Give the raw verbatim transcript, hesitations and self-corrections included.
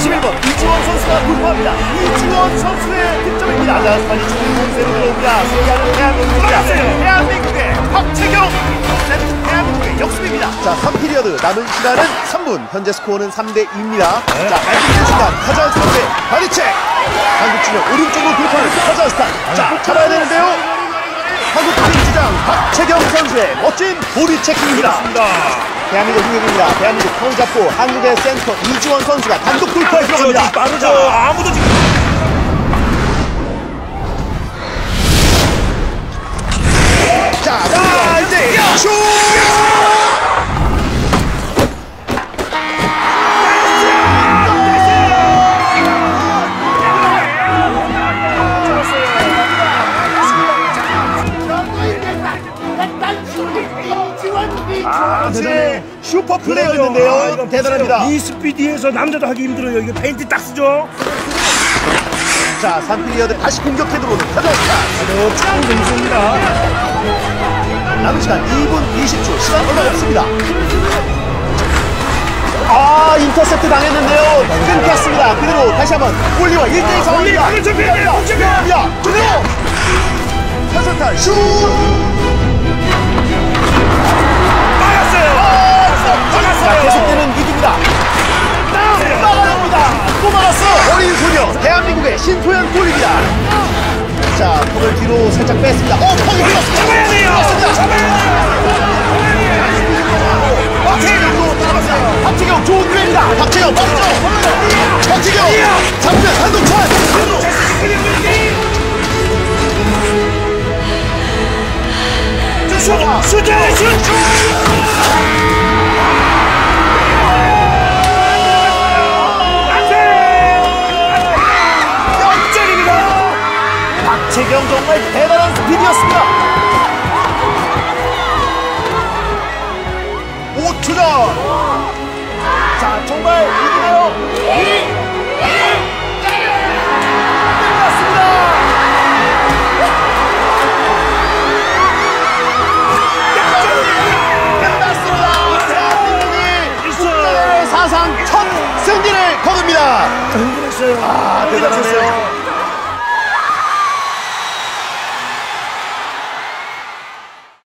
십일 번 이주원 선수가 돌파합니다. 이주원 선수의 득점입니다. 카자흐스탄이 좋은 공세로 들어옵니다. 승리하는 대한민국입니다. 대한민국의 박채경 대한민국의 역습입니다. 자, 삼 피리어드 남은 시간은 삼 분. 현재 스코어는 삼 대 이입니다. 네. 자, 발킥된 순간 카자흐스탄의 바디체 한국 측면 오른쪽으로 돌파를 카자흐스탄. 자, 잡아야 되는데요. 한국 팀주장 박채경 선수의 멋진 보디체킹입니다. 대한민국 흥행입니다. 대한민국 턴 잡고 한국의 센터 이주원 선수가 단독 돌파에 들어갑니다. 빠르죠. 아무도 지금. 자, 자 이제 슛! 아, 대단해. 슈퍼 플레이였는데요. 아, 대단합니다. 이 스피디에서 남자도 하기 힘들어요. 이게 페인트 딱 쓰죠. 자, 삼 피리어드 다시 공격해 들어오는 카자흐스탄. 아주 참 능수입니다. 남은 시간 이 분 이십 초. 시간 얼마 없습니다. 아, 인터셉트 당했는데요. 끊겼습니다. 그대로 다시 한번 골리와 일 대 일 상황입니다. 공격합니다. 그대로 카자흐스탄 슛! 계속되는 위기입니다. 막아냅니다. 또 막았어. 어린 소녀 대한민국의 신소연 골입니다. 자, 공을 뒤로 살짝 뺐습니다. 어, 펑이 흘렀습니다. 잡아야 돼요. 잡았습니다. 잡아야 돼요. 박채경도 따라갔어요. 박채경 좋은 기회입니다. 박채경 먼저. 박채경 잡는 한국 찬. 수재 슛. 박채경 정말 대단한 스피드였습니다. 오 초 전. 자, 정말 이기네요. 끝났습니다. 끝났습니다. 대한민국이 국가대회 사상 첫 승리를 거둡니다. 아, 대단하네요.